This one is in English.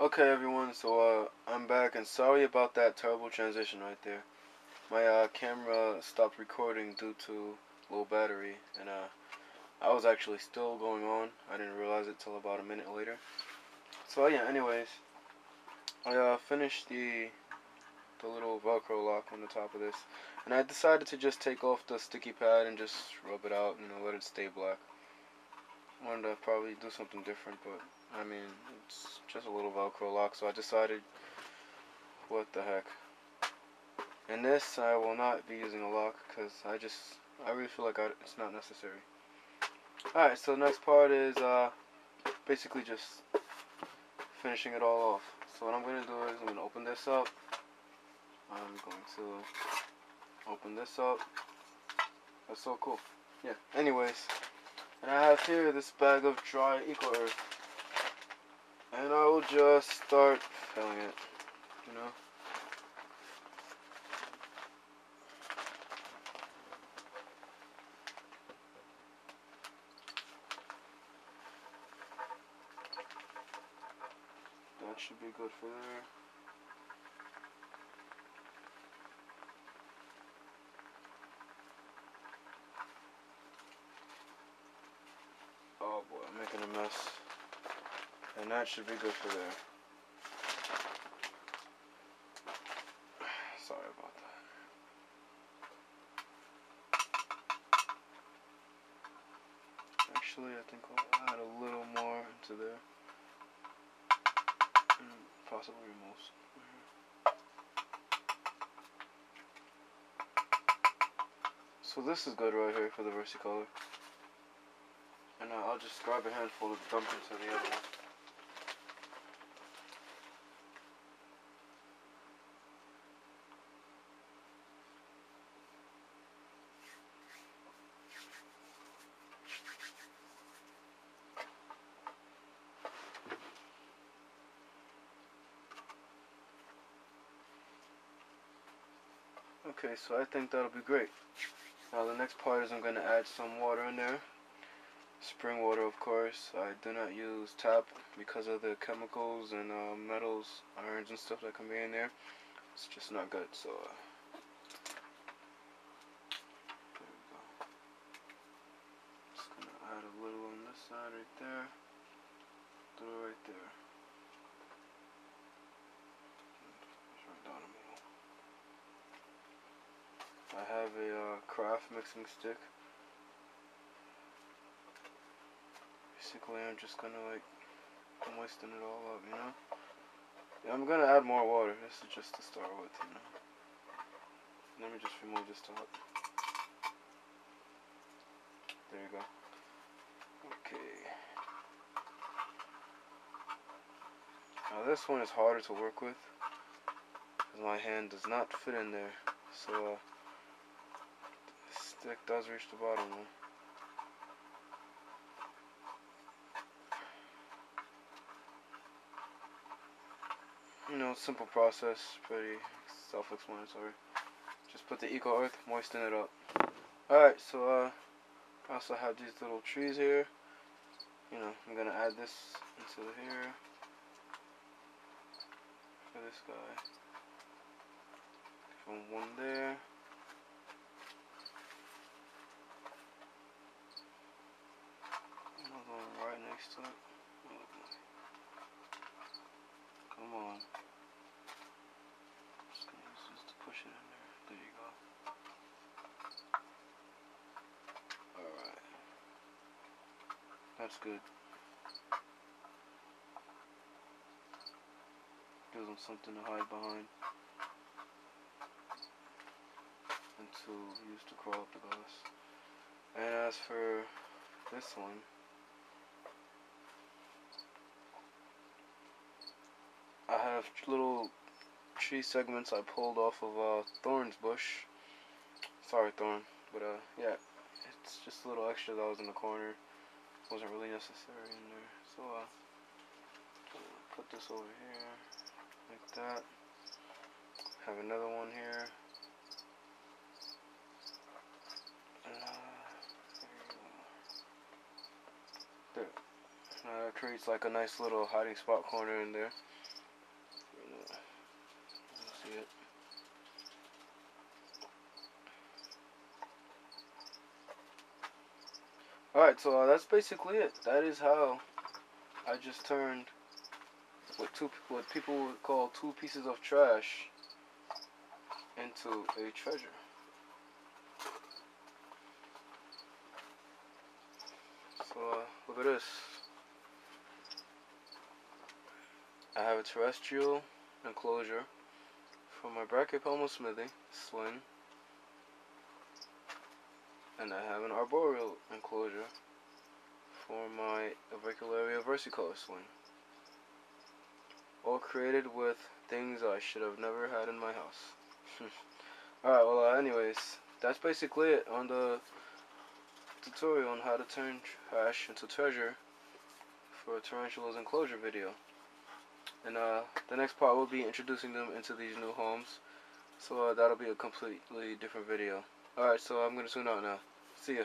Okay everyone, so I'm back, and sorry about that terrible transition right there. My camera stopped recording due to low battery, and I was actually still going on. I didn't realize it till about a minute later. So yeah, anyways, I finished the little Velcro lock on the top of this, and I decided to just take off the sticky pad and just rub it out and let it stay black. I wanted to probably do something different, but I mean, it's just a little Velcro lock, so I decided, what the heck. And this, I will not be using a lock, because I really feel like it's not necessary. Alright, so the next part is, basically just finishing it all off. So what I'm going to do is, I'm going to open this up. That's so cool. Yeah, anyways. And I have here this bag of dry Ecoearth. And I will just start filling it, you know. That should be good for there. Oh boy, I'm making a mess. And that should be good for there. Sorry about that. Actually, I think I'll add a little more into there. And possibly remove some. So this is good right here for the versicolor. And I'll just grab a handful and dump into the other one. Okay, so I think that'll be great. Now the next part is I'm going to add some water in there. Spring water, of course. I do not use tap because of the chemicals and metals, irons and stuff that can be in there. It's just not good, so... there we go. Just going to add a little on this side right there. Do it right there. I have a craft mixing stick. Basically, I'm just gonna like moisten it all up, you know. Yeah, I'm gonna add more water. This is just to start with, you know. Let me just remove this top. There you go. Okay. Now this one is harder to work with because my hand does not fit in there. So. Stick does reach the bottom though. You know, simple process, pretty self-explanatory. Just put the Ecoearth, moisten it up. Alright, so I also have these little trees here. You know, I'm gonna add this into here for this guy. From one there. Next up. Come on. I'm just gonna use this to push it in there. There you go. Alright. That's good. Gives them something to hide behind. And to use to crawl up the glass. And as for this one. I have little tree segments I pulled off of thorn's bush. Sorry, thorn, but yeah, it's just a little extra that was in the corner. Wasn't really necessary in there. So put this over here like that. Have another one here. There. That creates like a nice little hiding spot corner in there. Alright, so that's basically it. That is how I just turned what people would call two pieces of trash into a treasure. So look at this. I have a terrestrial enclosure from my Brachypelma Smithi swing, and I have an arboreal enclosure for my Avicularia versicolor swing. All created with things I should have never had in my house. Alright, well anyways, that's basically it on the tutorial on how to turn trash into treasure for a tarantula's enclosure video. And the next part will be introducing them into these new homes. So that'll be a completely different video. Alright, so I'm gonna tune out now. See ya.